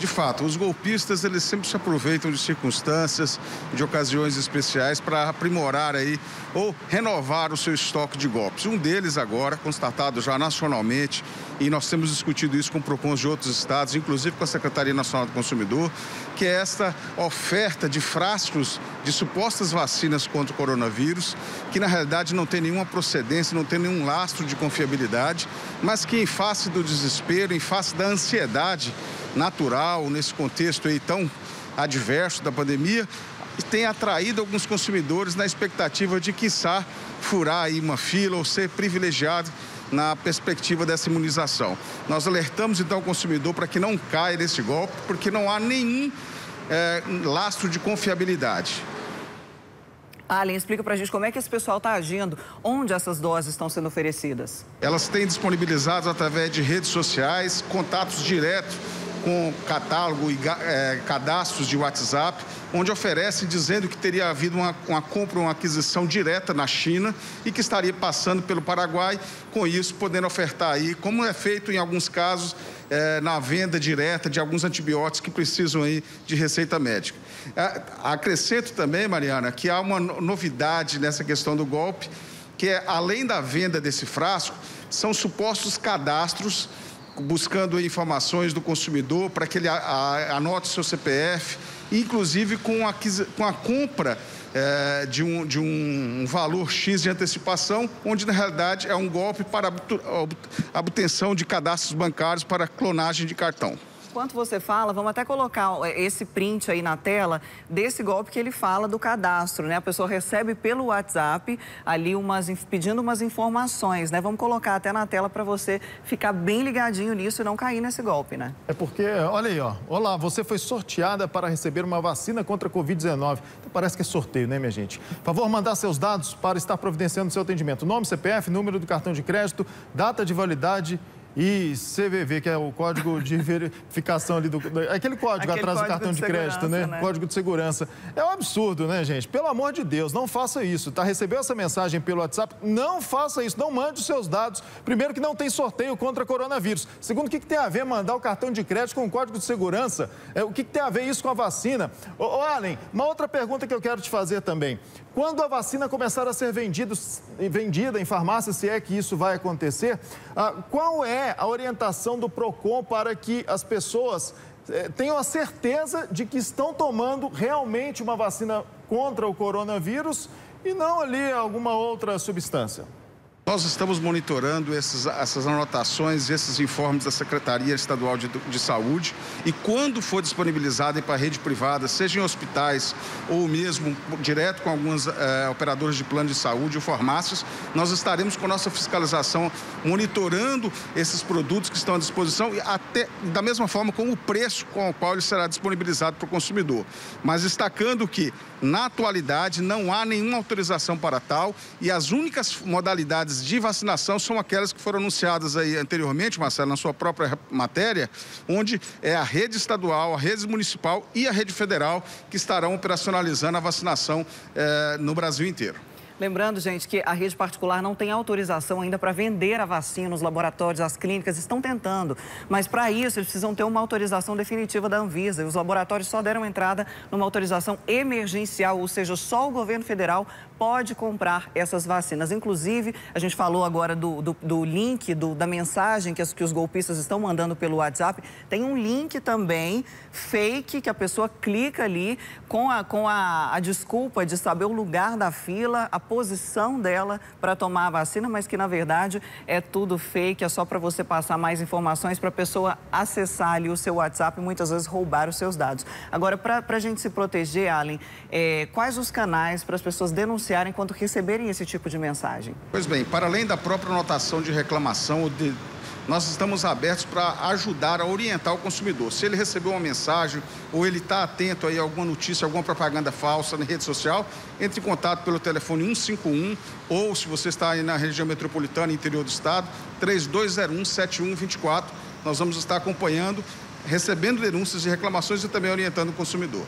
de fato, os golpistas, eles sempre se aproveitam de circunstâncias, de ocasiões especiais para aprimorar aí ou renovar o seu estoque de golpes. Um deles agora, constatado já nacionalmente, e nós temos discutido isso com PROCONs de outros estados, inclusive com a Secretaria Nacional do Consumidor, que é esta oferta de frascos de supostas vacinas contra o coronavírus, que na realidade não tem nenhuma procedência, não tem nenhum lastro de confiabilidade, mas que em face do desespero, em face da ansiedade natural, nesse contexto aí tão adverso da pandemia, tem atraído alguns consumidores na expectativa de, quiçá, furar aí uma fila ou ser privilegiado na perspectiva dessa imunização. Nós alertamos, então, o consumidor para que não caia nesse golpe, porque não há nenhum lastro de confiabilidade. Allen, explica para a gente como é que esse pessoal está agindo, onde essas doses estão sendo oferecidas. Elas têm disponibilizado através de redes sociais, contatos diretos com catálogo e cadastros de WhatsApp, onde oferece dizendo que teria havido uma compra, uma aquisição direta na China e que estaria passando pelo Paraguai, com isso podendo ofertar aí, como é feito em alguns casos, na venda direta de alguns antibióticos que precisam aí de receita médica. Acrescento também, Mariana, que há uma novidade nessa questão do golpe, que é, além da venda desse frasco, são supostos cadastros buscando informações do consumidor para que ele anote seu CPF, inclusive com a compra de um valor X de antecipação, onde na realidade é um golpe para obtenção de cadastros bancários para clonagem de cartão. Enquanto você fala, vamos até colocar esse print aí na tela desse golpe que ele fala do cadastro, né? A pessoa recebe pelo WhatsApp ali pedindo umas informações, né? Vamos colocar até na tela para você ficar bem ligadinho nisso e não cair nesse golpe, né? É porque, olha aí, ó. Olá, você foi sorteada para receber uma vacina contra a Covid-19. Então, parece que é sorteio, né, minha gente? Por favor, mandar seus dados para estar providenciando seu atendimento. Nome, CPF, número do cartão de crédito, data de validade e CVV, que é o código de verificação ali do... Aquele código atrás do cartão de crédito, né? Código de segurança. É um absurdo, né, gente? Pelo amor de Deus, não faça isso, tá? Recebeu essa mensagem pelo WhatsApp? Não faça isso, não mande os seus dados. Primeiro que não tem sorteio contra coronavírus. Segundo, o que tem a ver mandar o cartão de crédito com o código de segurança? O que tem a ver isso com a vacina? Ô, Allen, uma outra pergunta que eu quero te fazer também. Quando a vacina começar a ser vendida em farmácia, se é que isso vai acontecer, qual é a orientação do PROCON para que as pessoas tenham a certeza de que estão tomando realmente uma vacina contra o coronavírus e não ali alguma outra substância? Nós estamos monitorando essas anotações, esses informes da Secretaria Estadual de Saúde, e quando for disponibilizado para a rede privada, seja em hospitais ou mesmo direto com alguns operadores de plano de saúde ou farmácias, nós estaremos com nossa fiscalização monitorando esses produtos que estão à disposição, e até da mesma forma como o preço com o qual ele será disponibilizado para o consumidor. Mas destacando que, na atualidade, não há nenhuma autorização para tal, e as únicas modalidades de vacinação são aquelas que foram anunciadas aí anteriormente, Marcelo, na sua própria matéria, onde é a rede estadual, a rede municipal e a rede federal que estarão operacionalizando a vacinação no Brasil inteiro. Lembrando, gente, que a rede particular não tem autorização ainda para vender a vacina, os laboratórios, as clínicas estão tentando, mas para isso eles precisam ter uma autorização definitiva da Anvisa, e os laboratórios só deram entrada numa autorização emergencial, ou seja, só o governo federal pode comprar essas vacinas. Inclusive, a gente falou agora do link, da mensagem que os golpistas estão mandando pelo WhatsApp, tem um link também fake que a pessoa clica ali com a desculpa de saber o lugar da fila, a posição dela para tomar a vacina, mas que na verdade é tudo fake, é só para você passar mais informações para a pessoa acessar ali o seu WhatsApp e muitas vezes roubar os seus dados. Agora, para a gente se proteger, Allen, quais os canais para as pessoas denunciarem quando receberem esse tipo de mensagem? Pois bem, para além da própria anotação de reclamação ou de... Nós estamos abertos para ajudar a orientar o consumidor. Se ele recebeu uma mensagem ou ele está atento aí a alguma notícia, alguma propaganda falsa na rede social, entre em contato pelo telefone 151 ou, se você está aí na região metropolitana e interior do estado, 3201-7124. Nós vamos estar acompanhando, recebendo denúncias e reclamações e também orientando o consumidor.